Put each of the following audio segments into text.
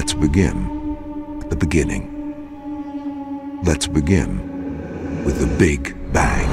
Let's begin at the beginning. Let's begin with the Big Bang.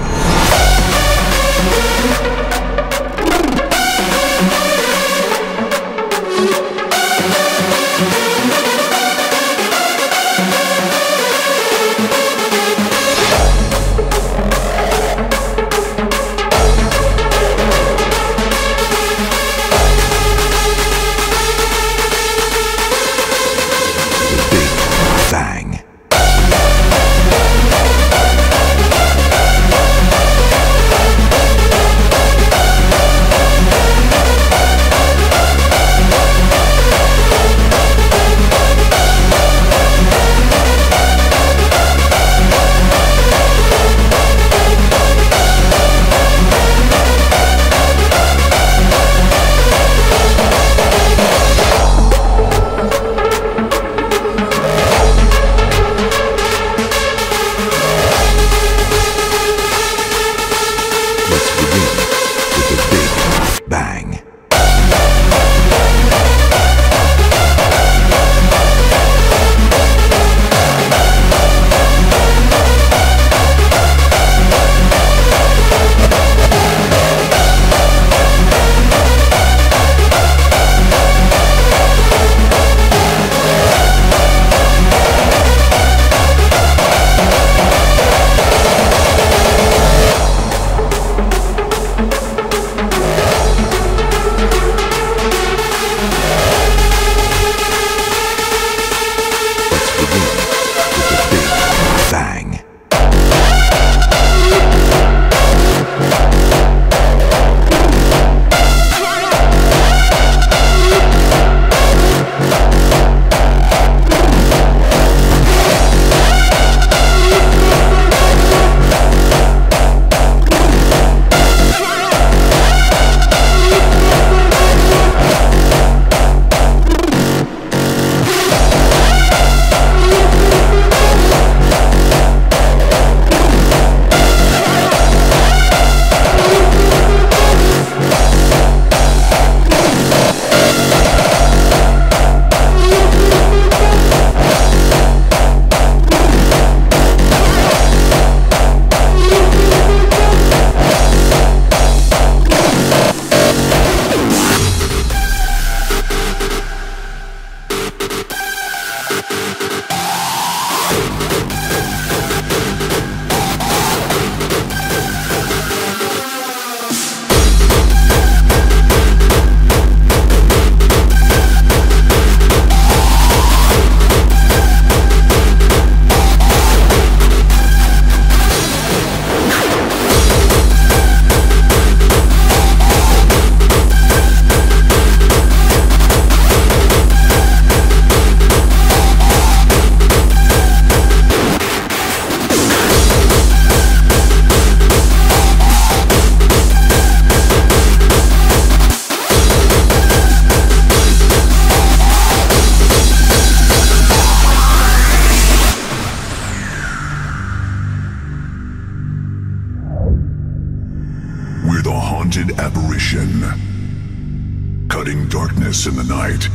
Cutting darkness in the night,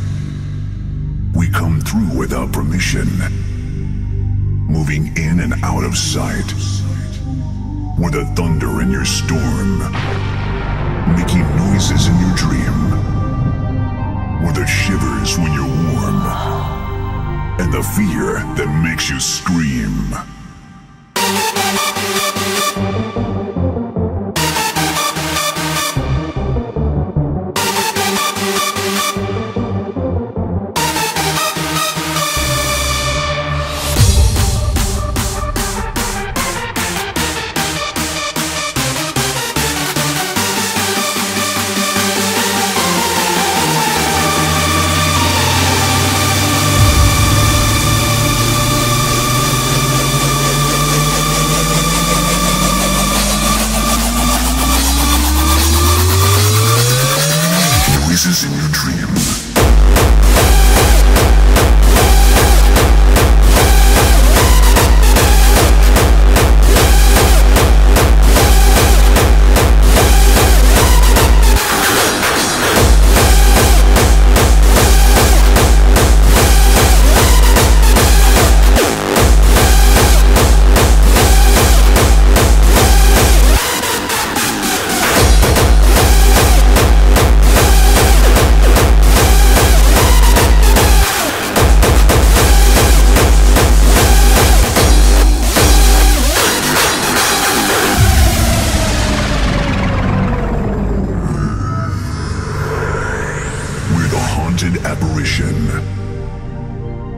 we come through without permission, moving in and out of sight. We're the thunder in your storm, making noises in your dream. We're the shivers when you're warm, and the fear that makes you scream.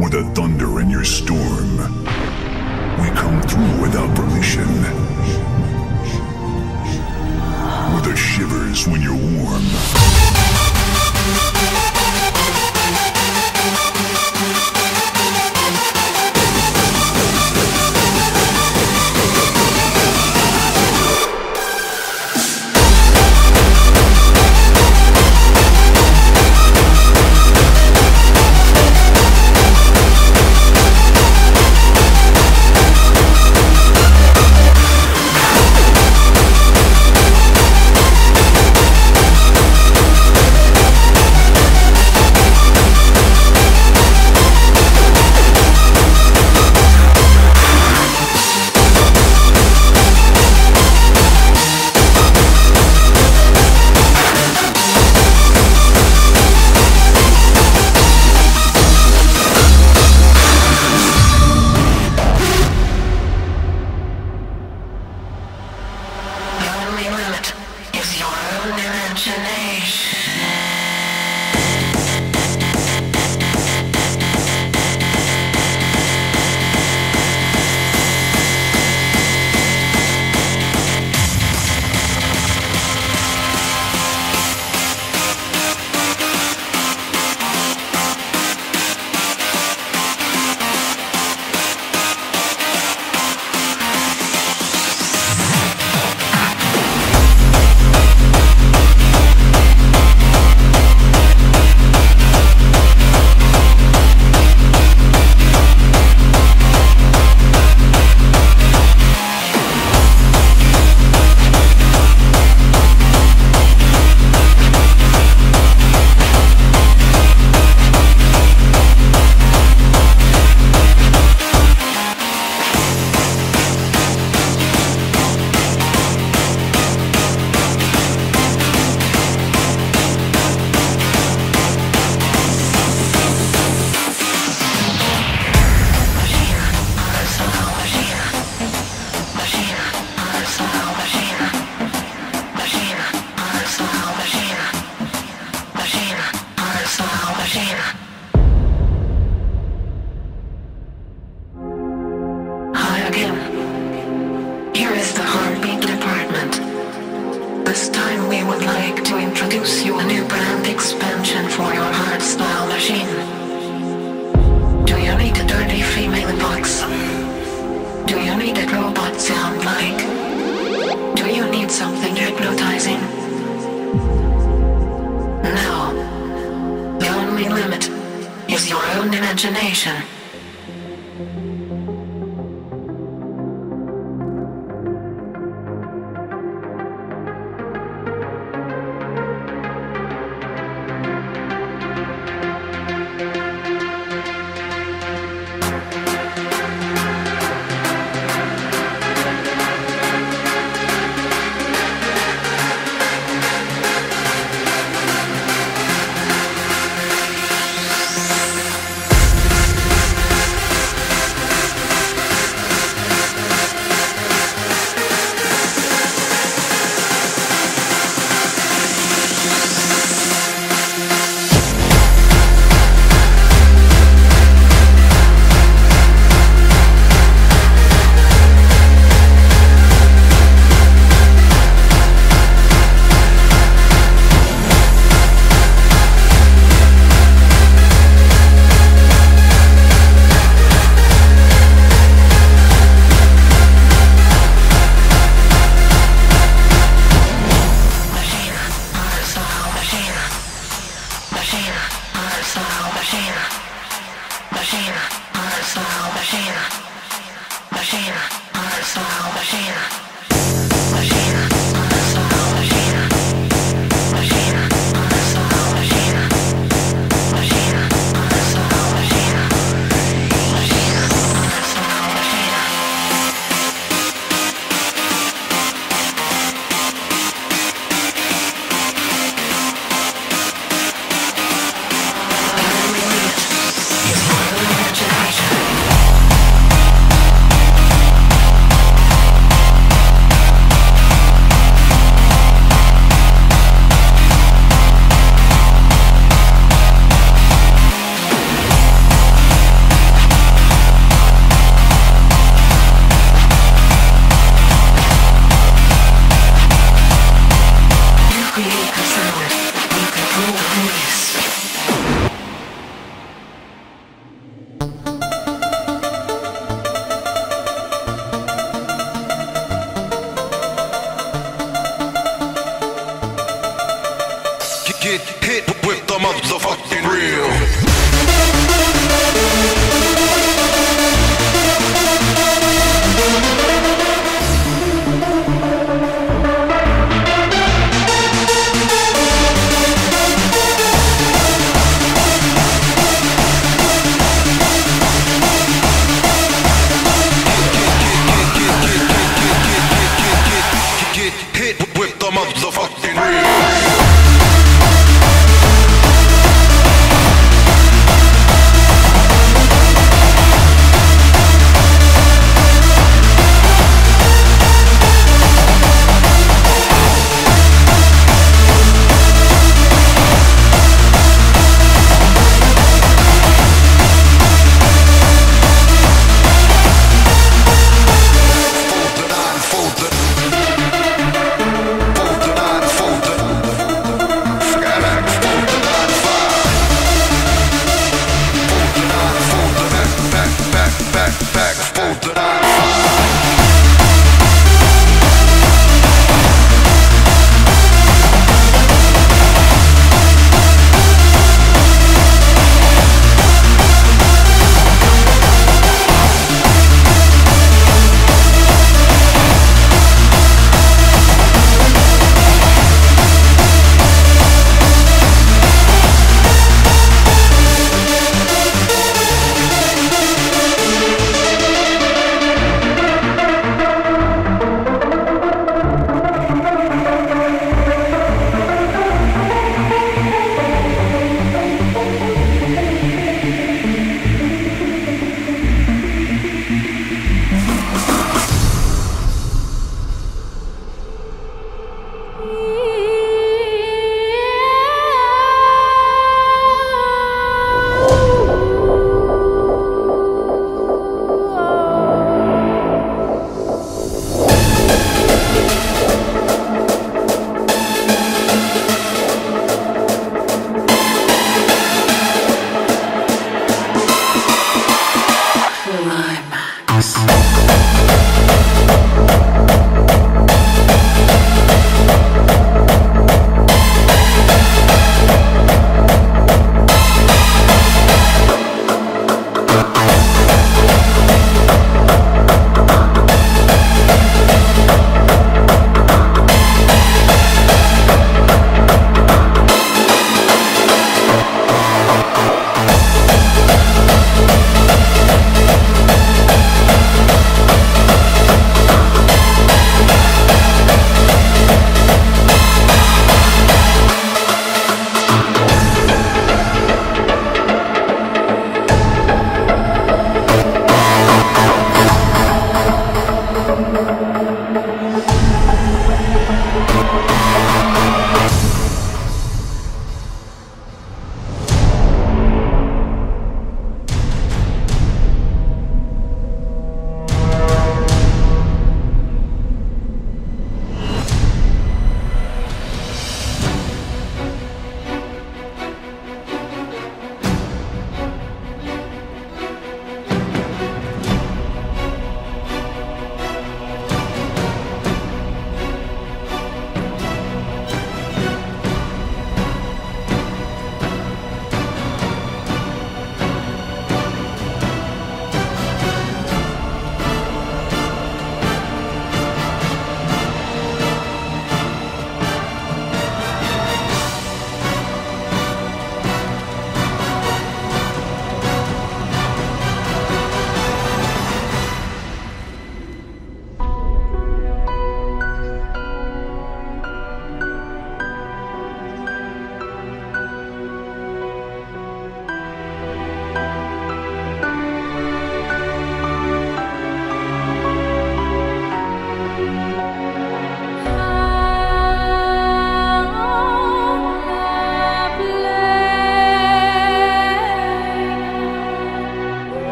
with the thunder in your storm. We come through without permission. With the shivers when you're warm. Get hit with the motherfucking real.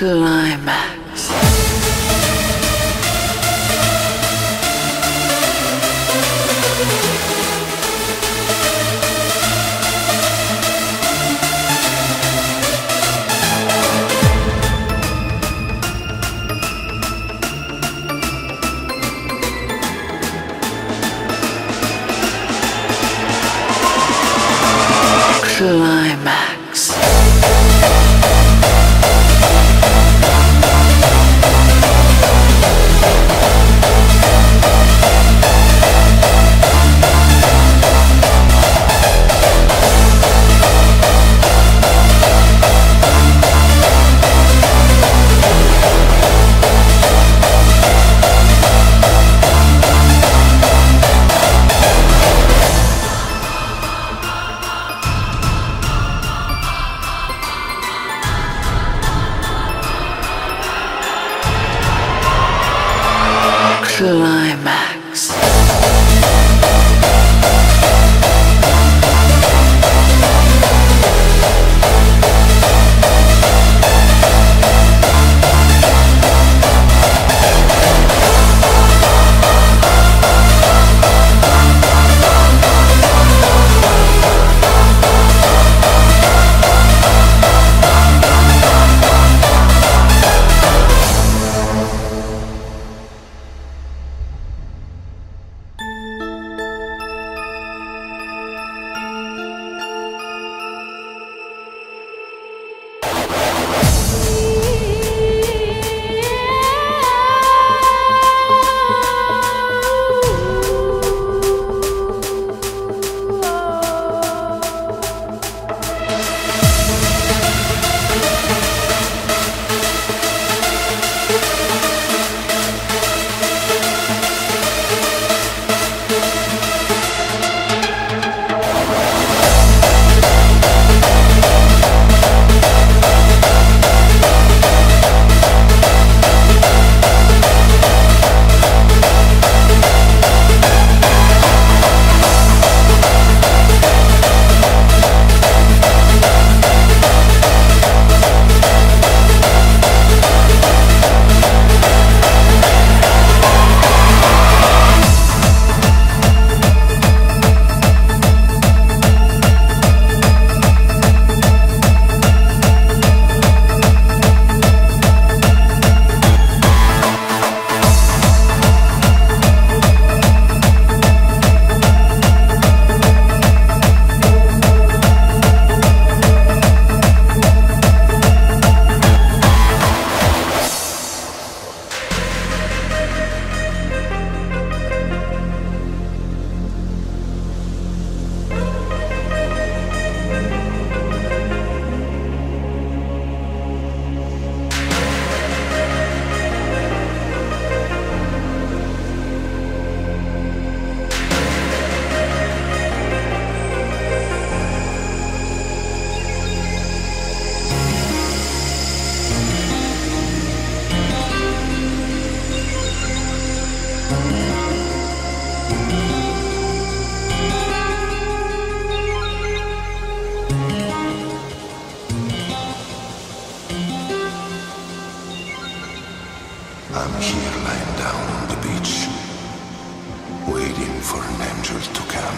climax. Climax. Climax. I'm here lying down on the beach, waiting for an angel to come.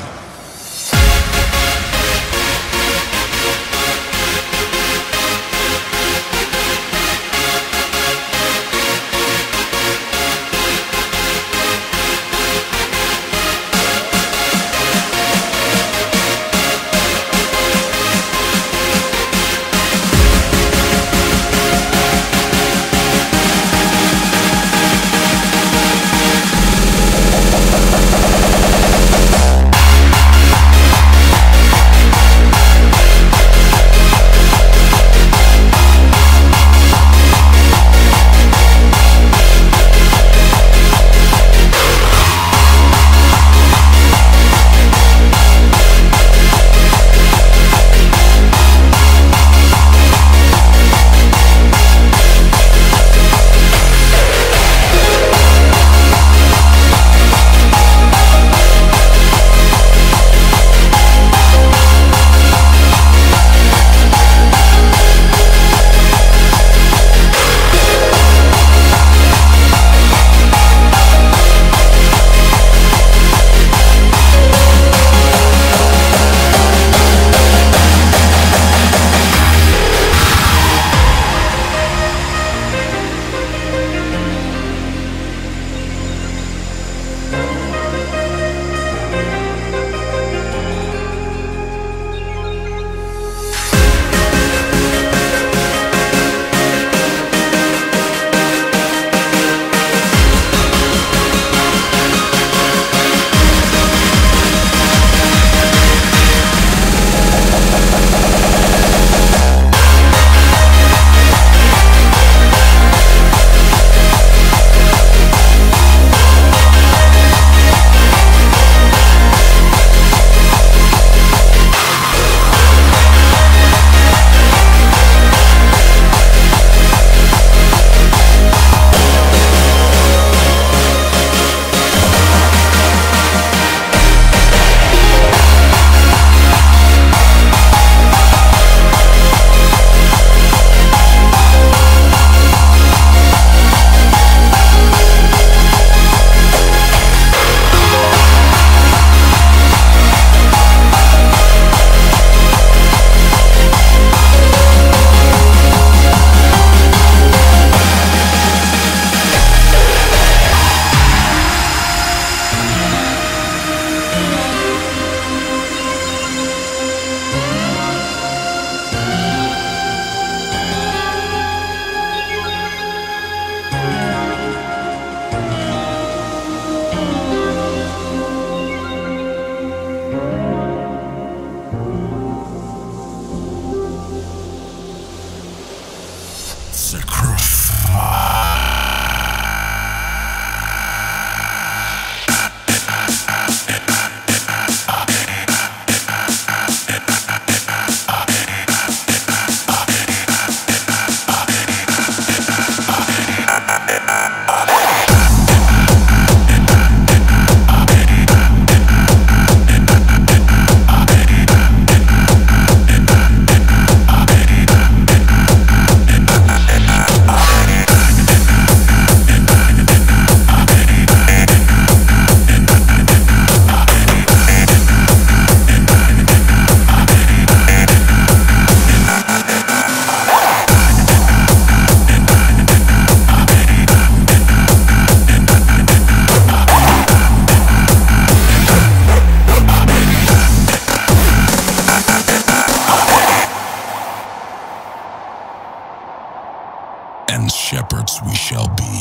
as shepherds we shall be.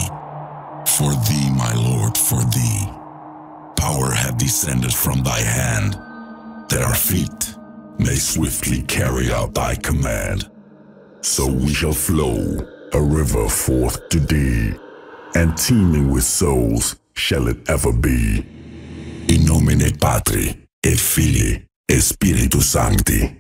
For thee, my Lord, for thee, power hath descended from thy hand, that our feet may swiftly carry out thy command. So we shall flow, a river forth to thee, and teeming with souls shall it ever be. In nomine Patri, et Filii, et Spiritus Sancti.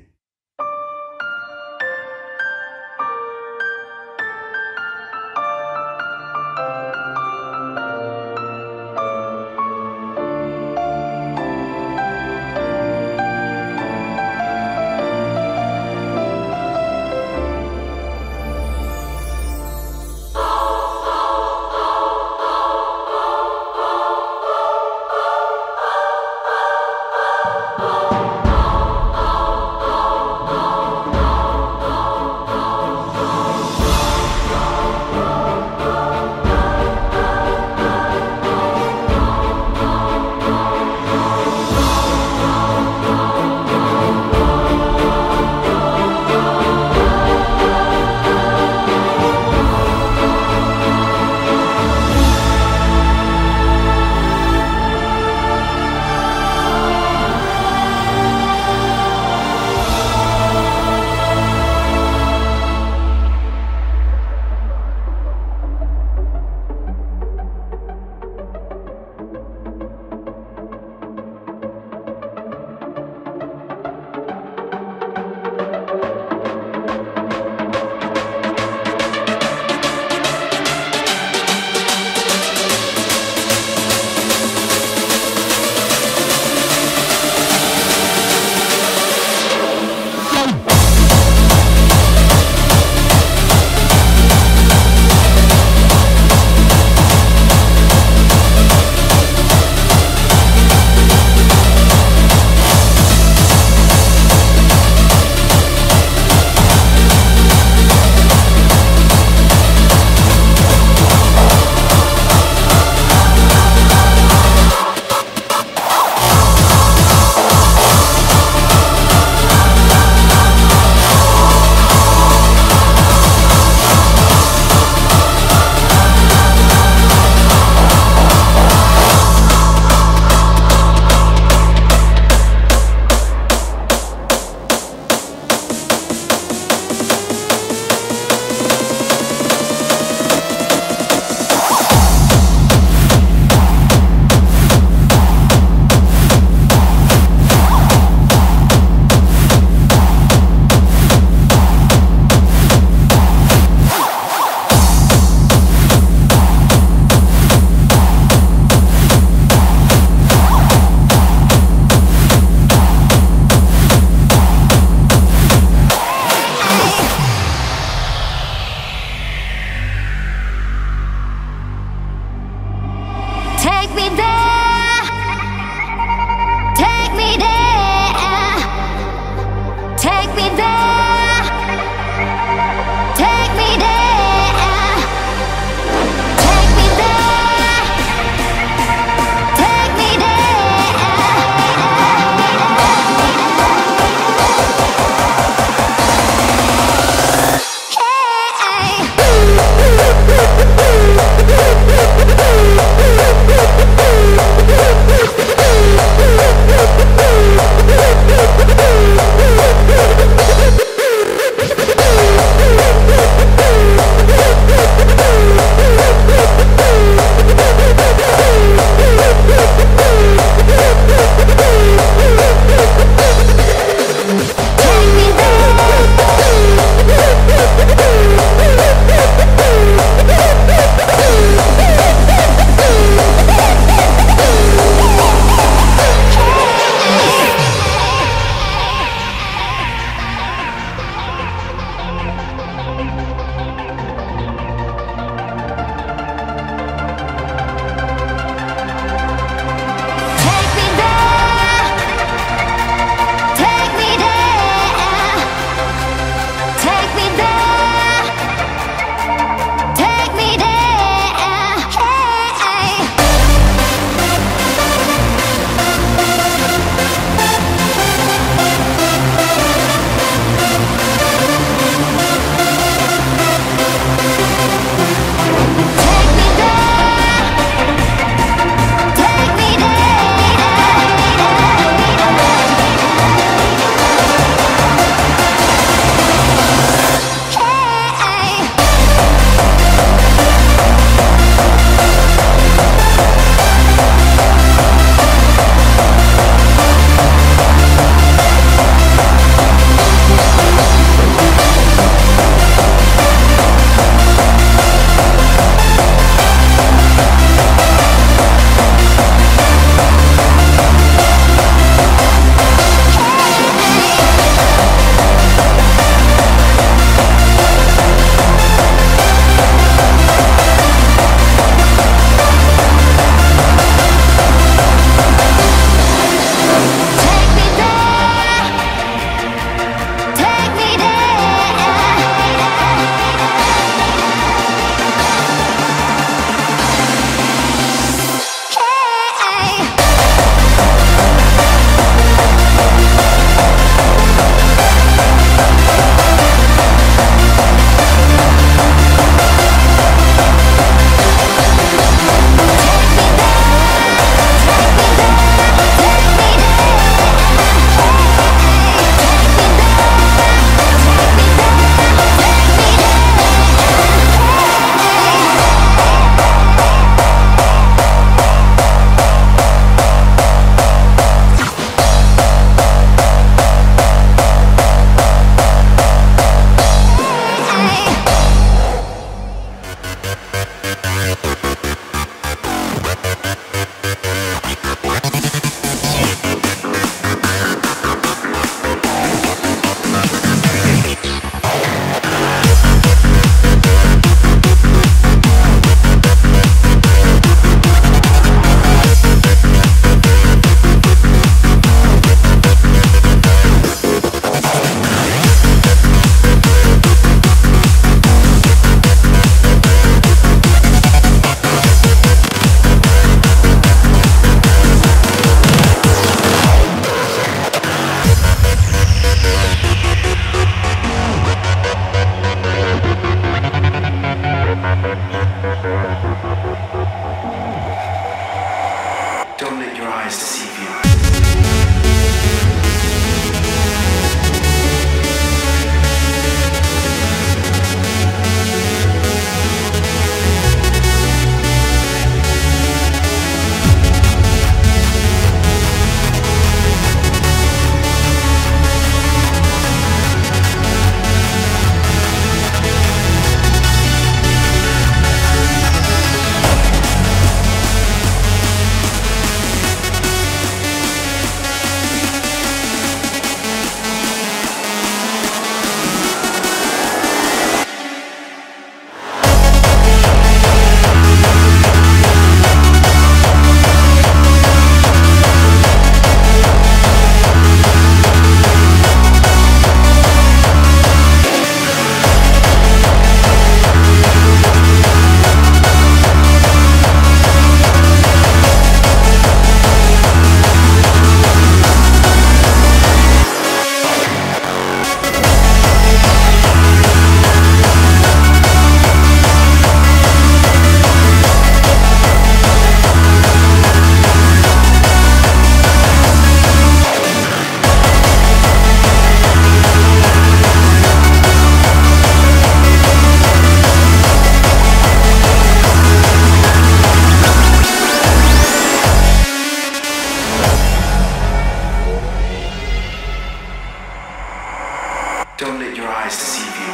eyes deceive you.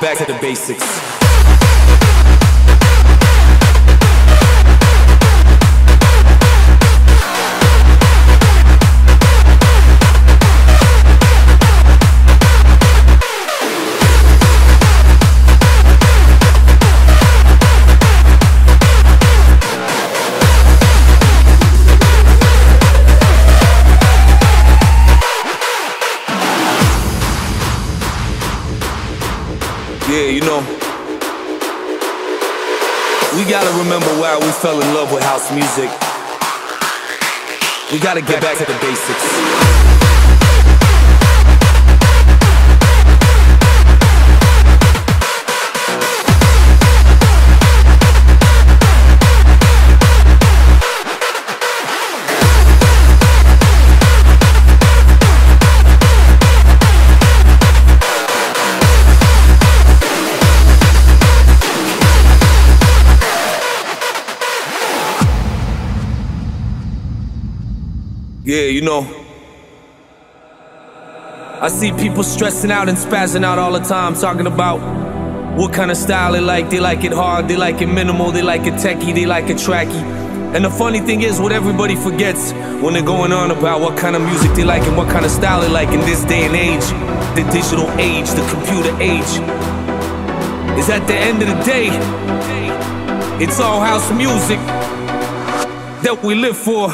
Back to the basics. Yeah, you know, we gotta remember why we fell in love with house music. We gotta get back to the basics. Yeah, you know, I see people stressing out and spazzing out all the time, talking about what kind of style they like. They like it hard, they like it minimal, they like it techie, they like it tracky. And the funny thing is, what everybody forgets when they're going on about what kind of music they like and what kind of style they like in this day and age, the digital age, the computer age, is at the end of the day, it's all house music that we live for.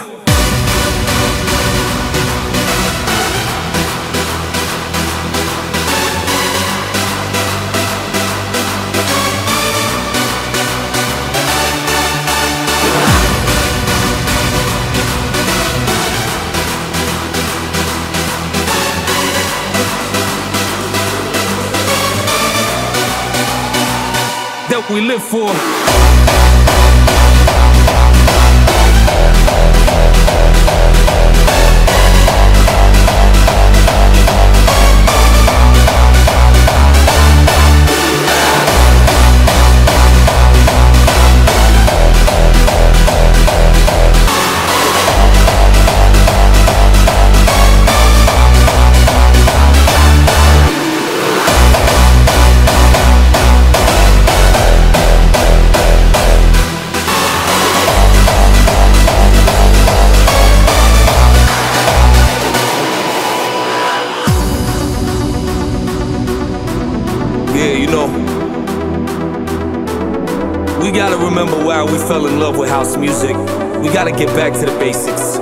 That we live for. We gotta remember why we fell in love with house music. We gotta get back to the basics.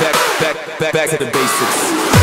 back to the basics.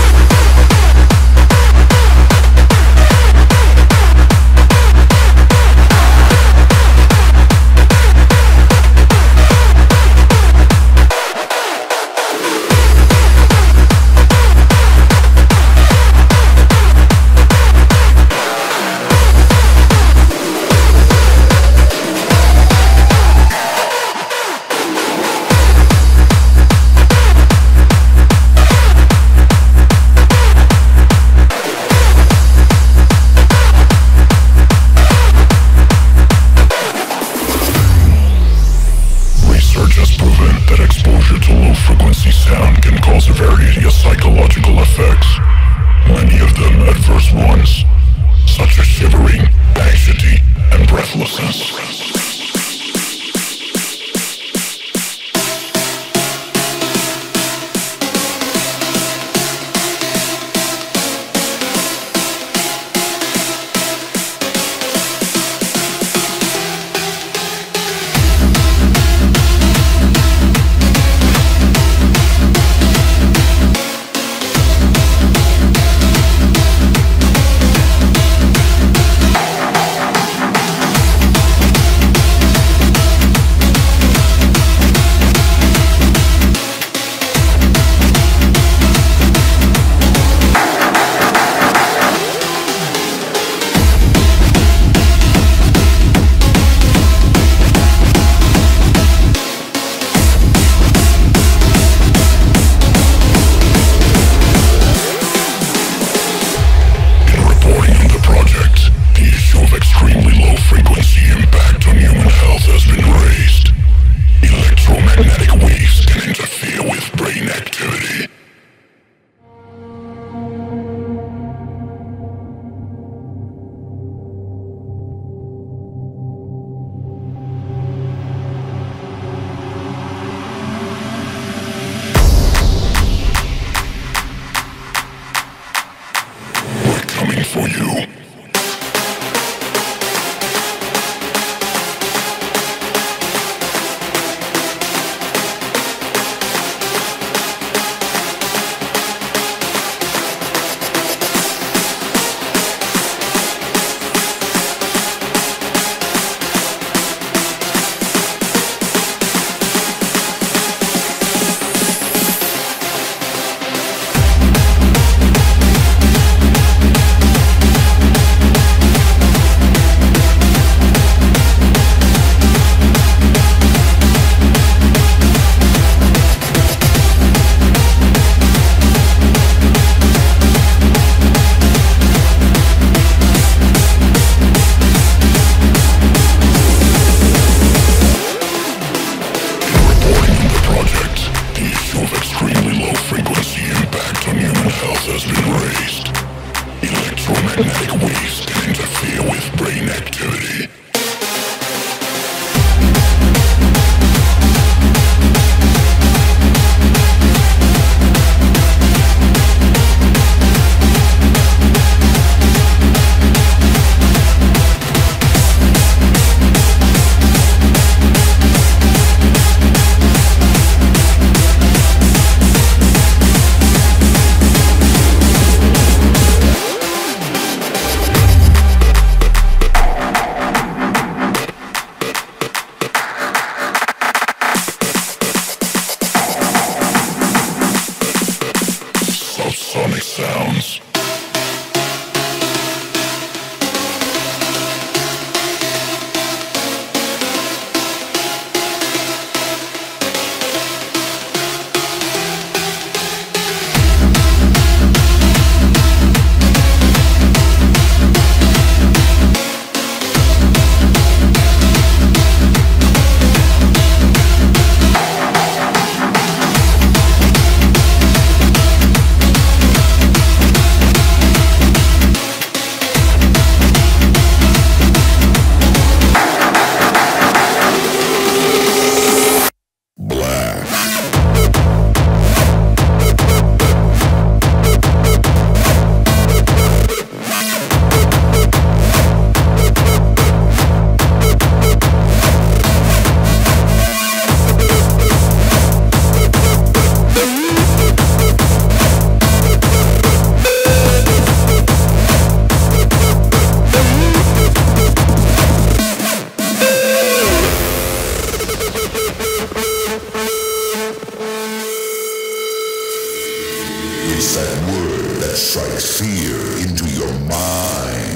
into your mind.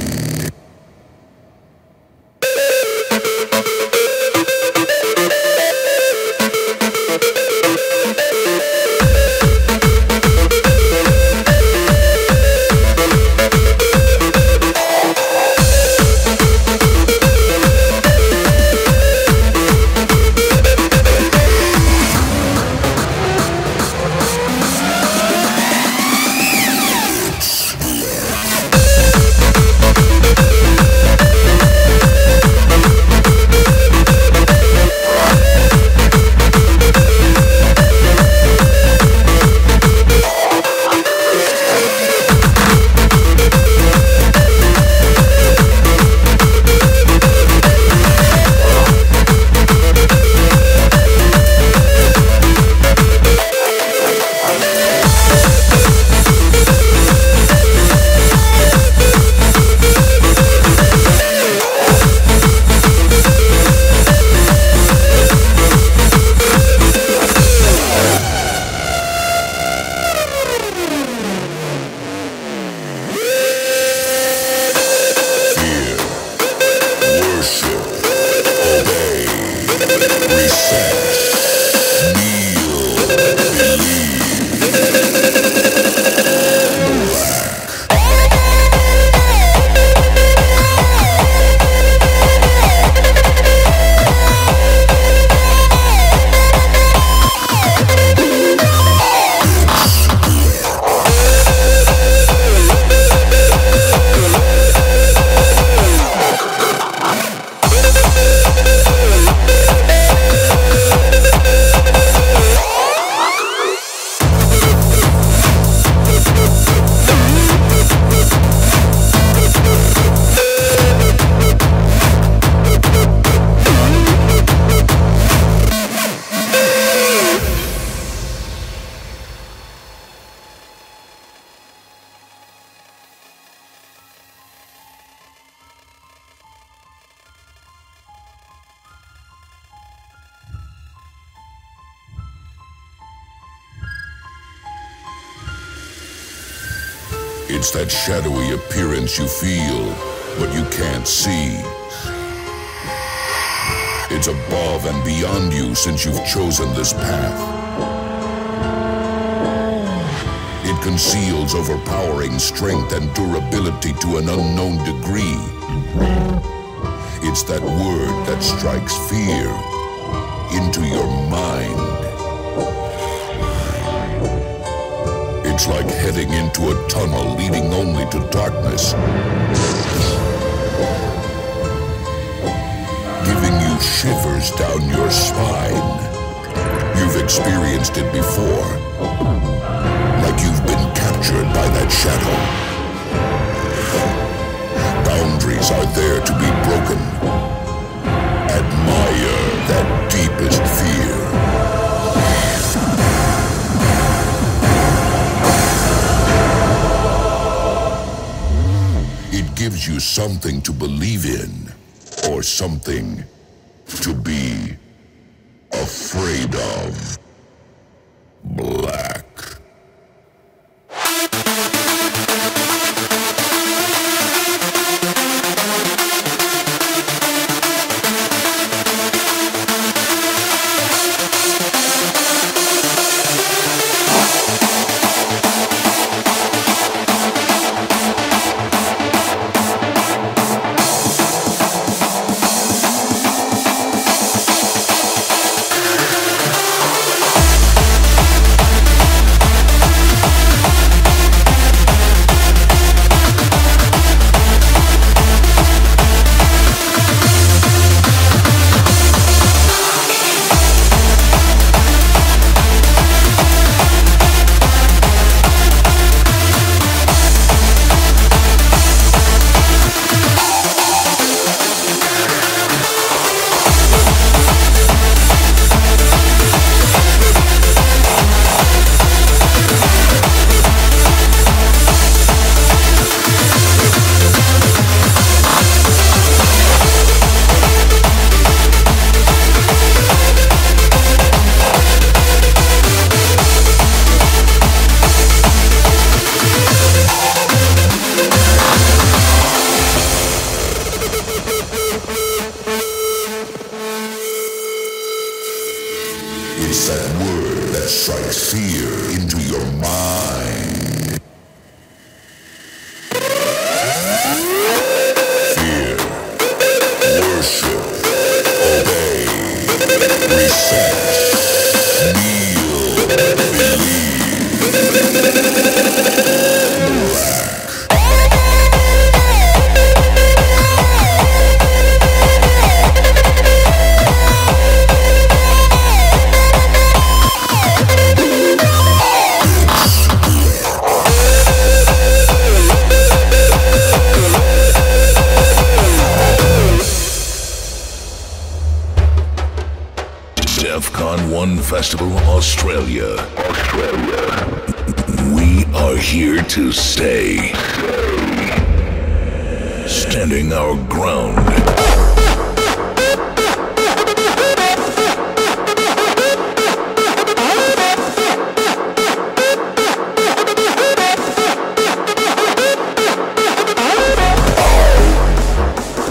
It's that shadowy appearance you feel, but you can't see. It's above and beyond you since you've chosen this path. It conceals overpowering strength and durability to an unknown degree. It's that word that strikes fear into your mind. It's like heading into a tunnel leading only to darkness, giving you shivers down your spine. You've experienced it before, like you've been captured by that shadow. Boundaries are there to be broken. Admire that deepest fear. Gives you something to believe in, or something to be afraid of. Black. Con Festival Australia. We are here to stay. Standing our ground.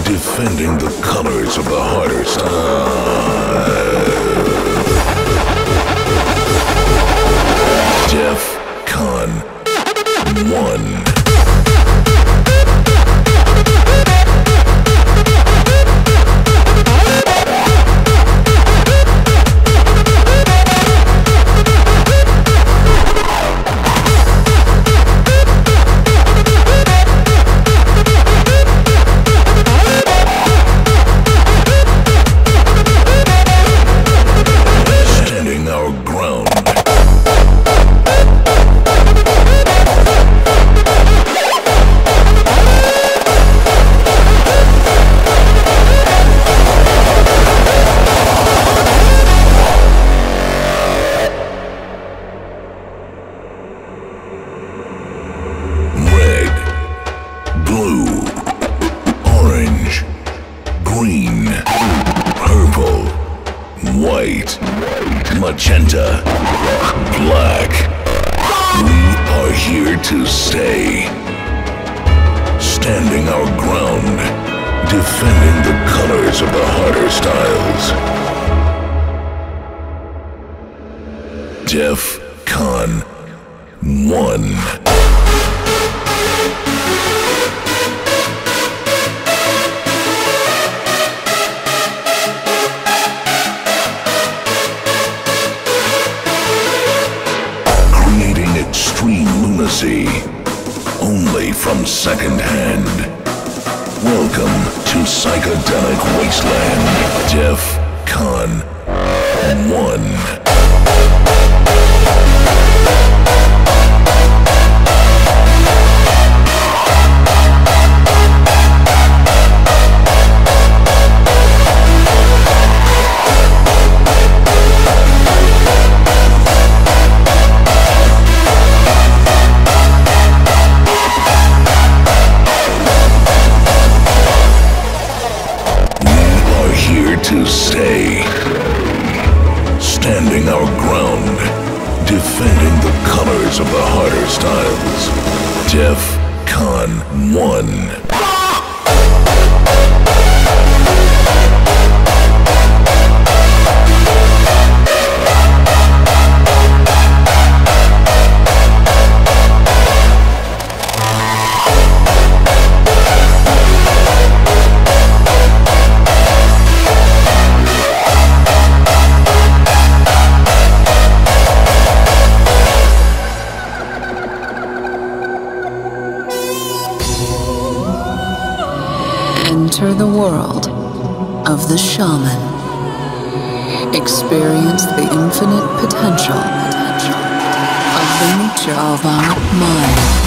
Defending the colors of the harder style. DEF Con 1. Green, purple, white, magenta, black. We are here to stay. Standing our ground, defending the colors of the harder styles. DEF Con 1. Only from second hand. Welcome to Psychedelic Wasteland. DEF Con 1. To stay, standing our ground, defending the colors of the harder styles. DEF Con 1. Enter the world of the shaman. Experience the infinite potential of the nature of our mind.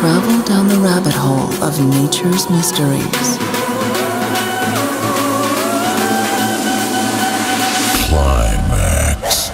Travel down the rabbit hole of nature's mysteries. Climax.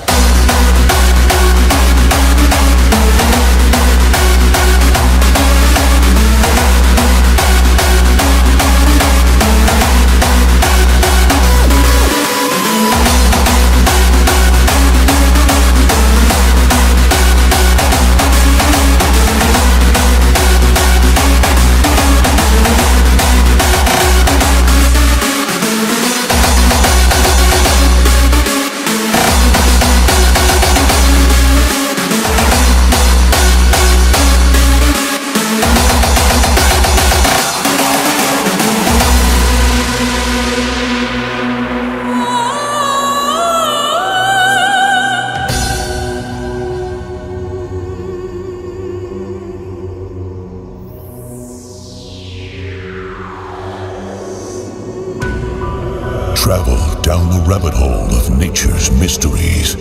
travel down the rabbit hole of nature's mysteries.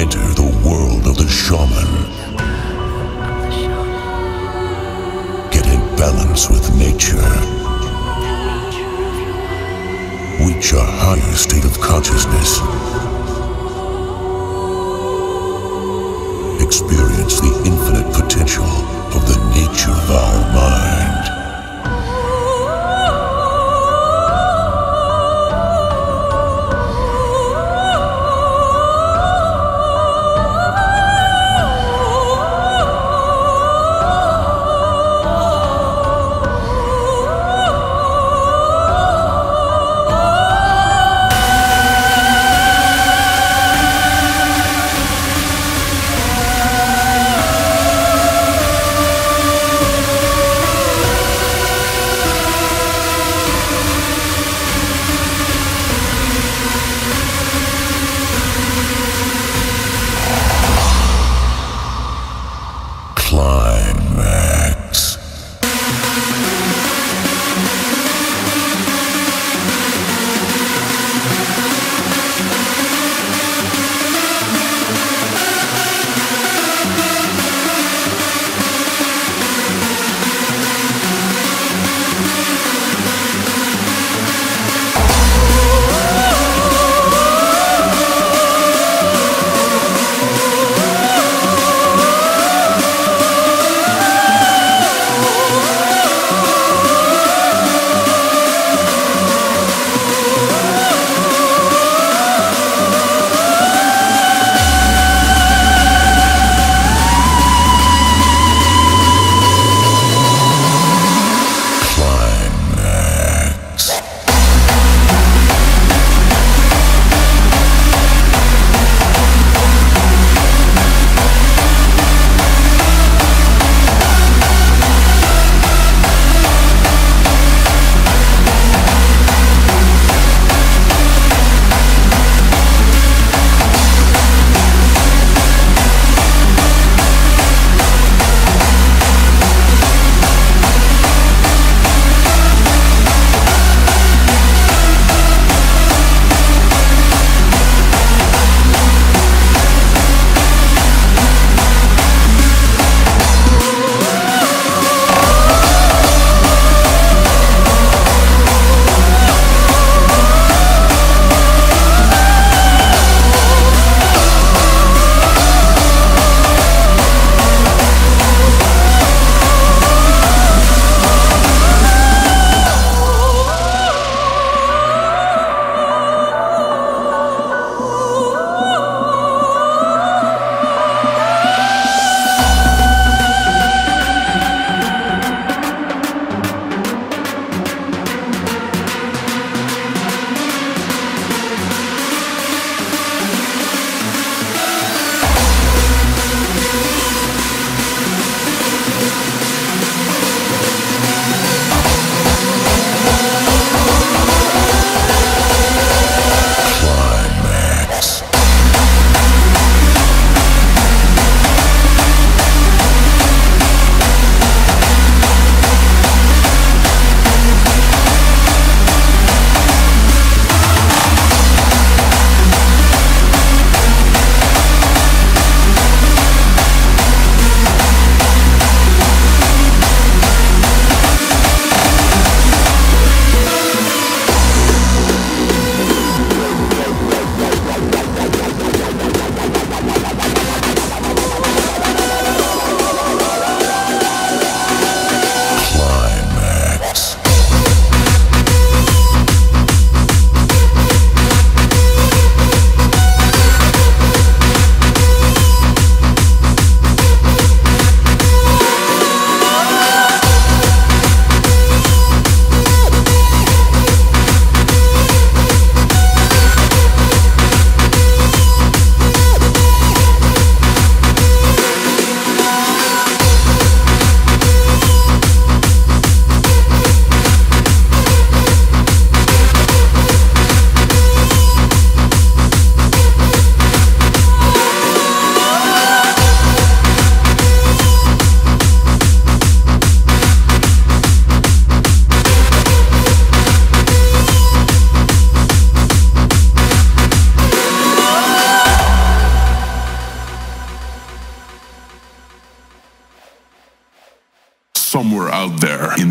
Enter the world of the shaman. Get in balance with nature. Reach a higher state of consciousness. Experience the infinite potential of the nature of our mind.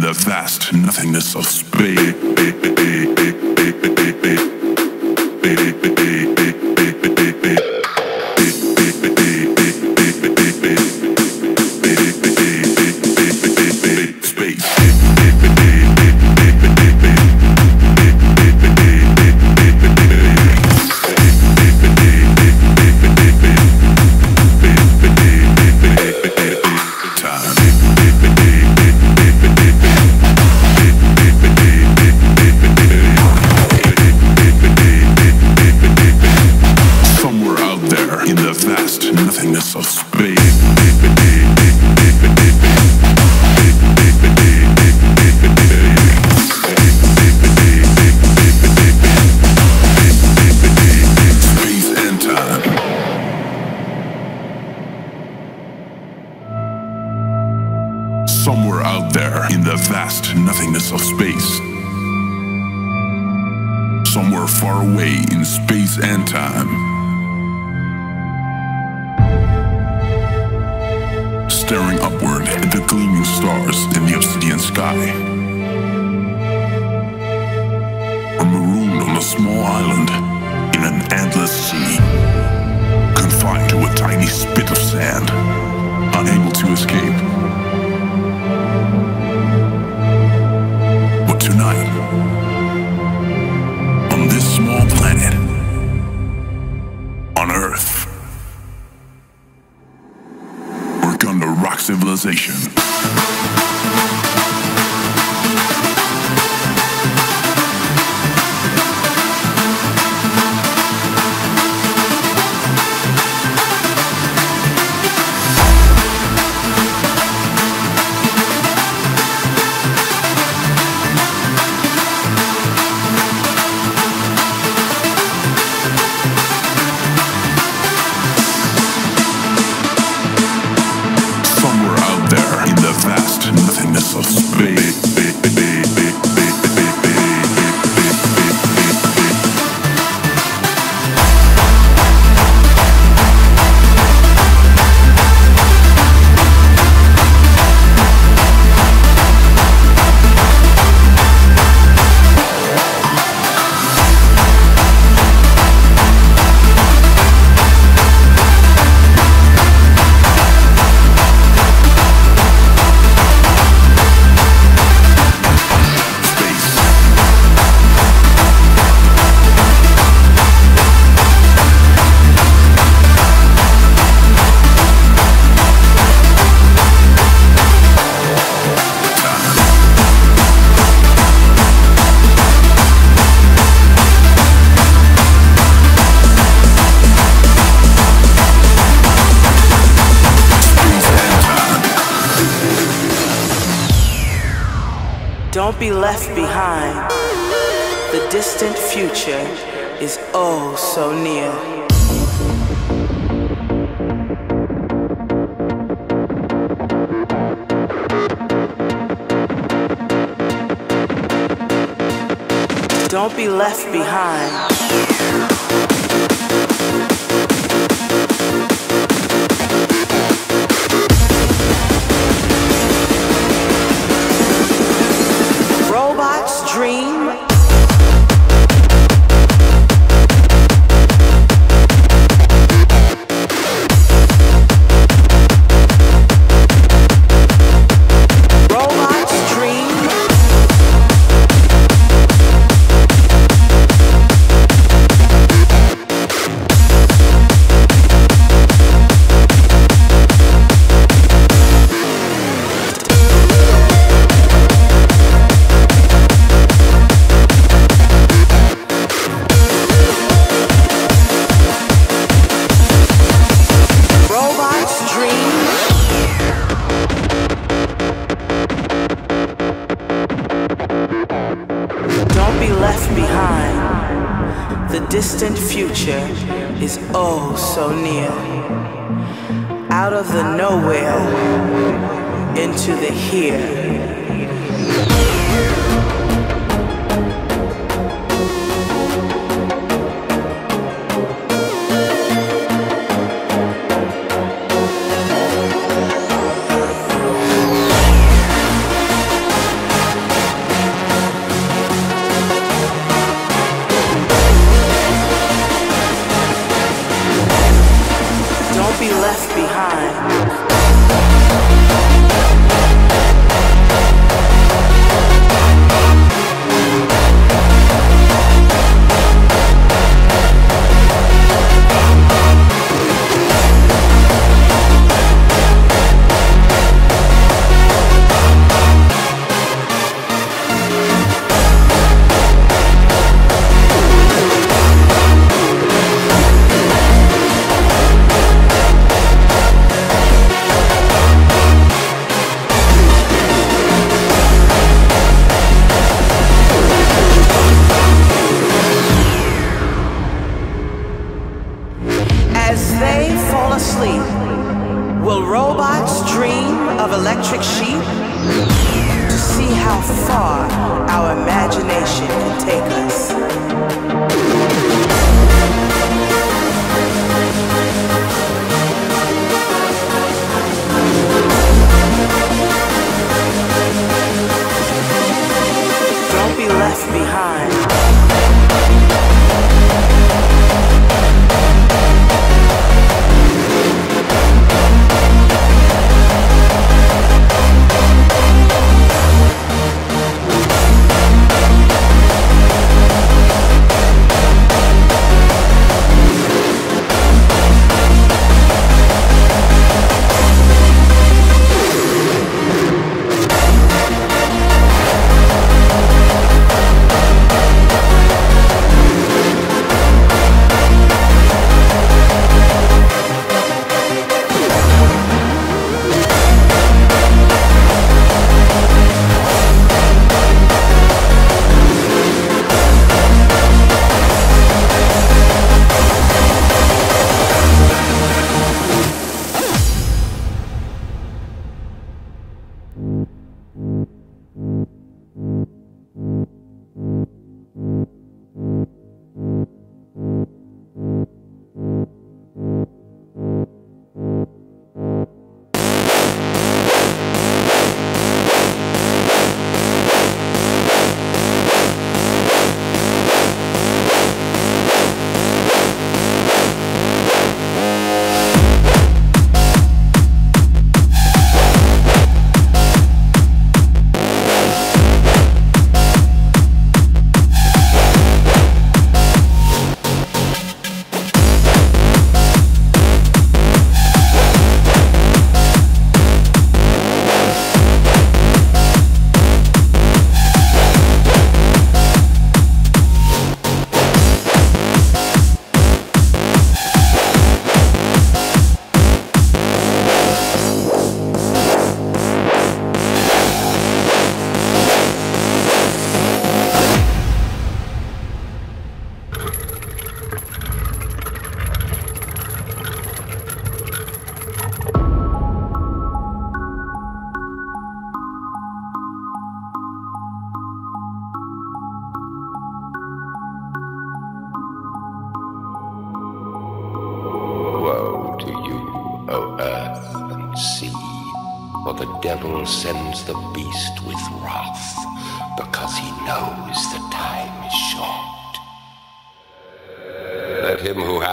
the vast nothingness of space. Somewhere out there in the vast nothingness of space. Somewhere far away in space and time. Staring upward at the gleaming stars in the obsidian sky. Or marooned on a small island in an endless sea. Confined to a tiny spit of sand, unable to escape. Tonight, on this small planet, on Earth, we're gonna rock civilization. Don't be left behind. The distant future is oh so near. Don't be left behind. The distant future is oh so near. Out of the nowhere into the here. take us. Don't be left behind.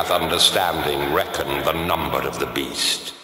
Understanding, reckon the number of the beast.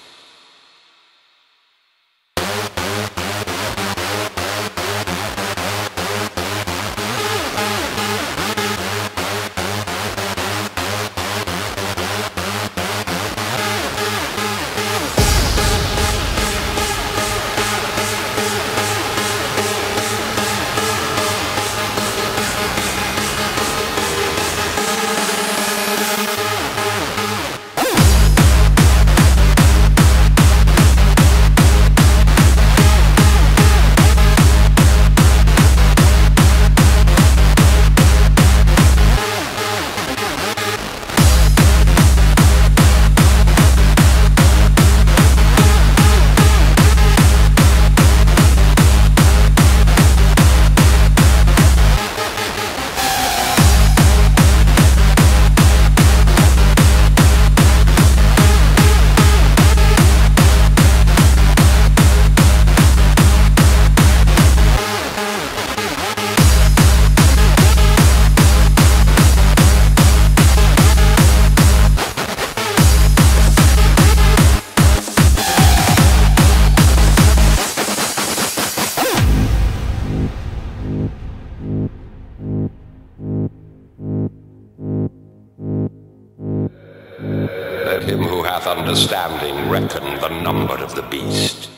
Understanding, reckon the number of the beast.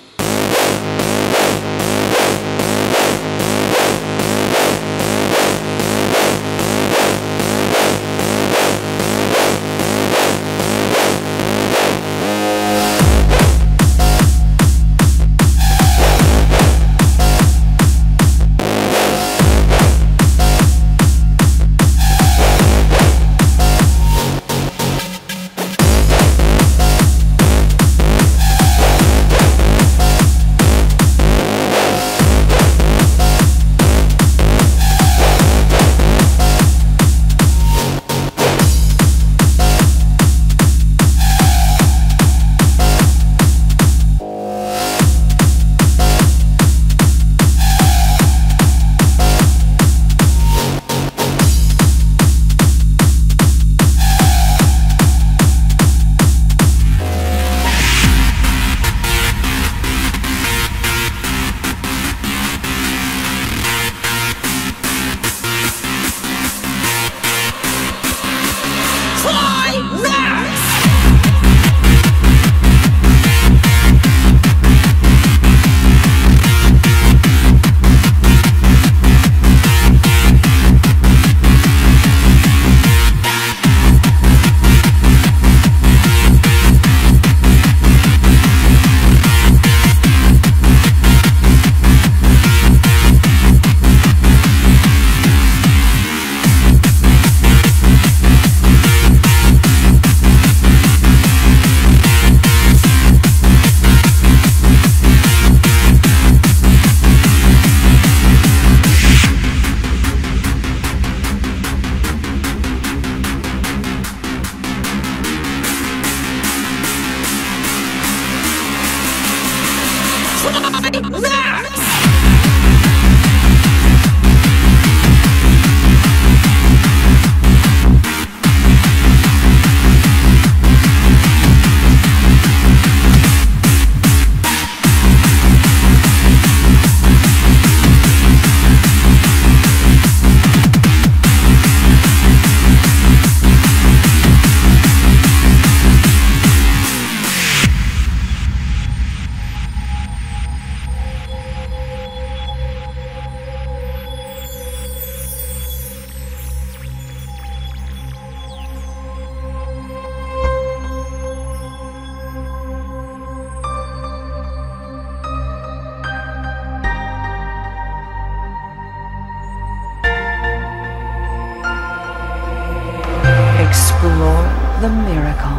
explore the miracle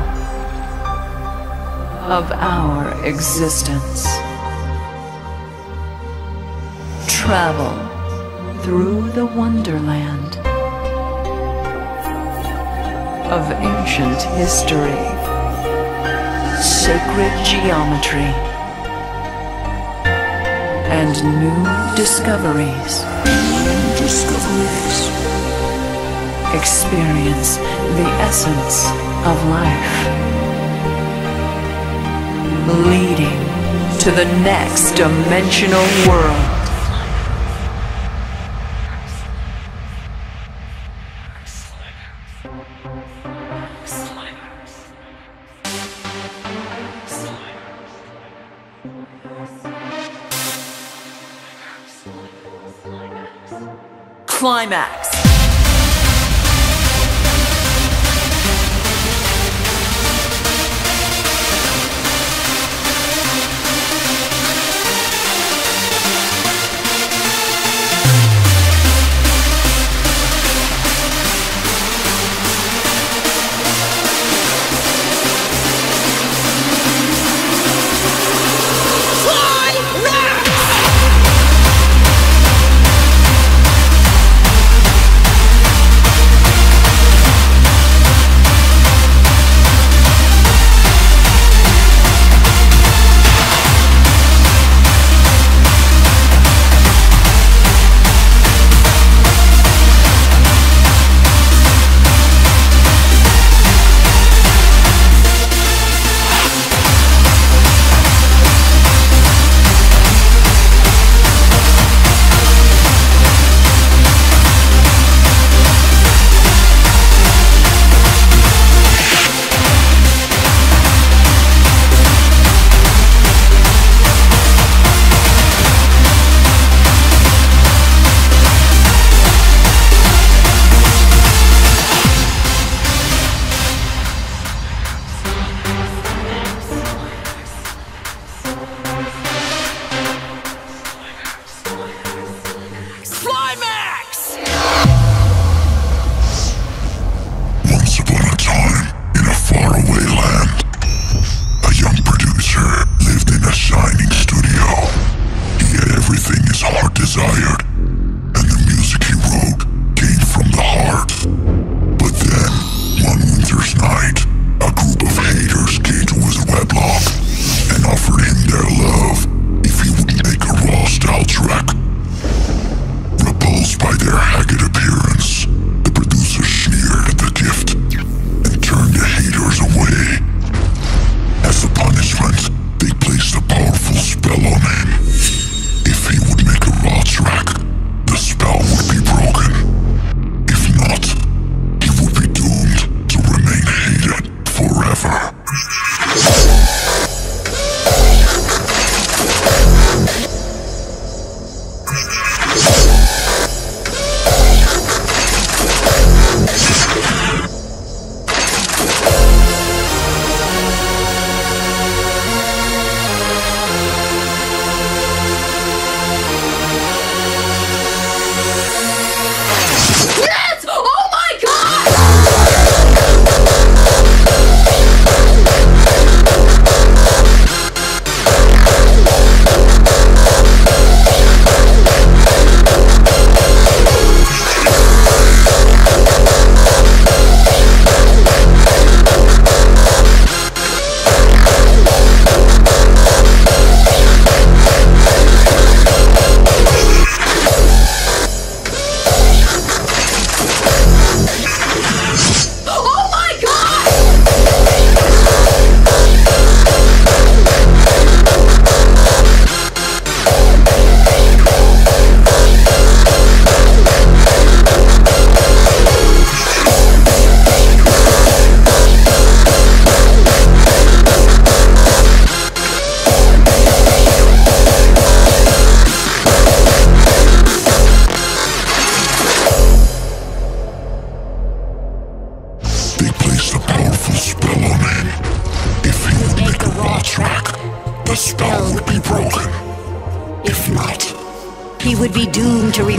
of our existence. Travel through the wonderland of ancient history, sacred geometry, and new discoveries. Experience the essence of life, leading to the next dimensional world. Climax.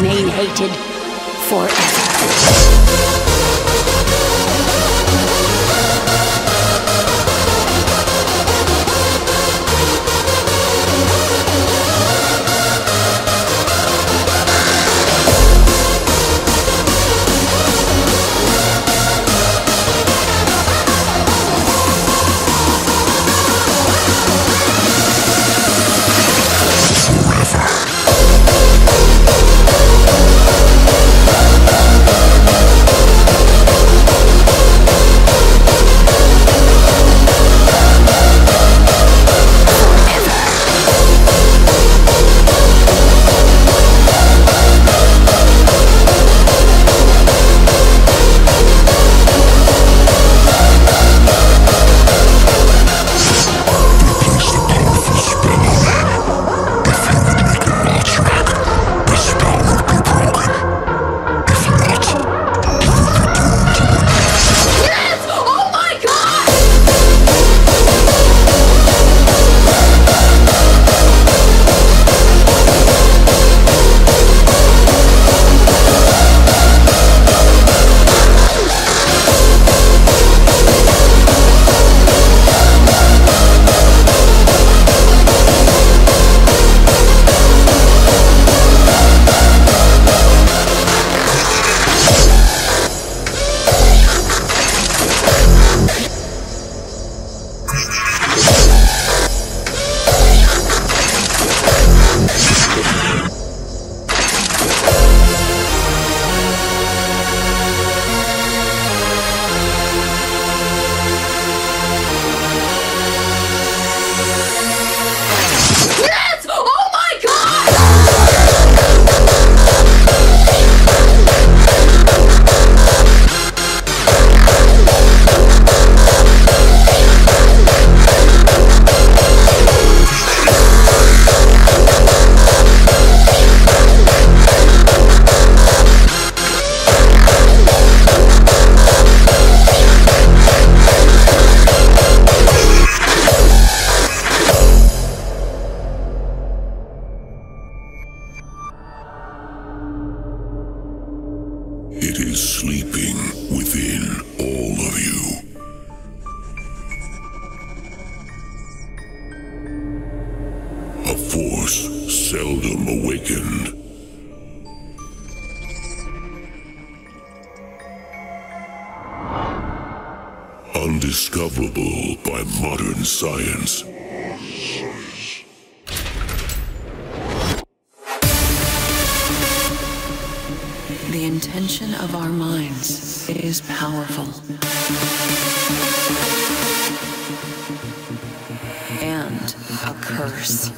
Hated forever. It is sleeping within all of you. A force seldom awakened. Undiscoverable by modern science. The intention of our minds is powerful. And a curse.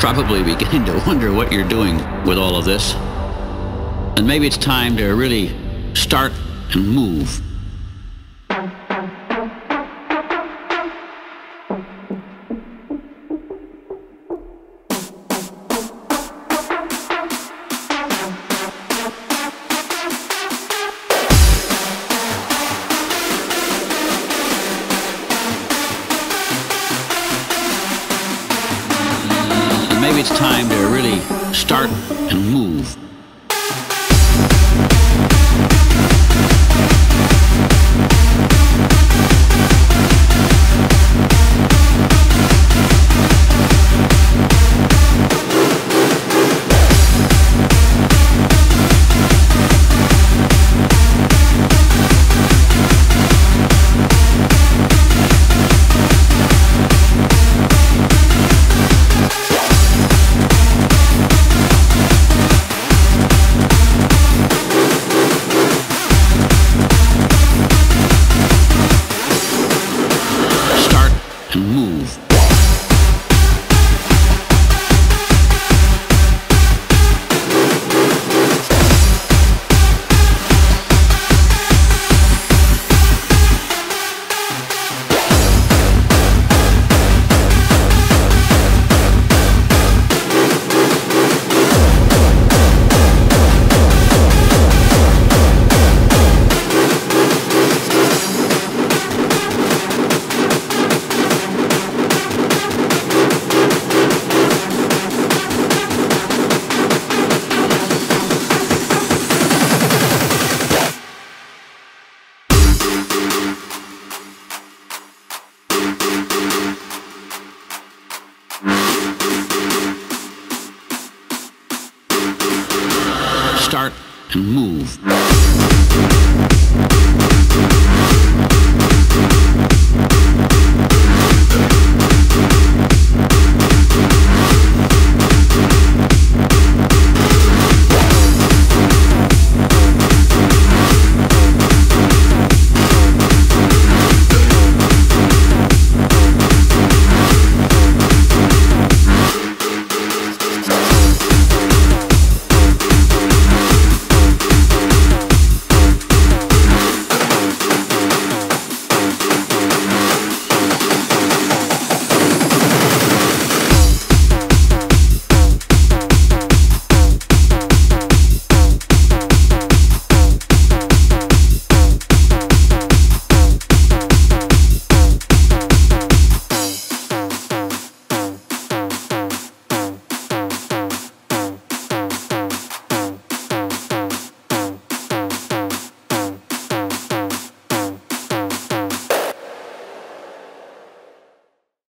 Probably beginning to wonder what you're doing with all of this. And maybe it's time to really start and move.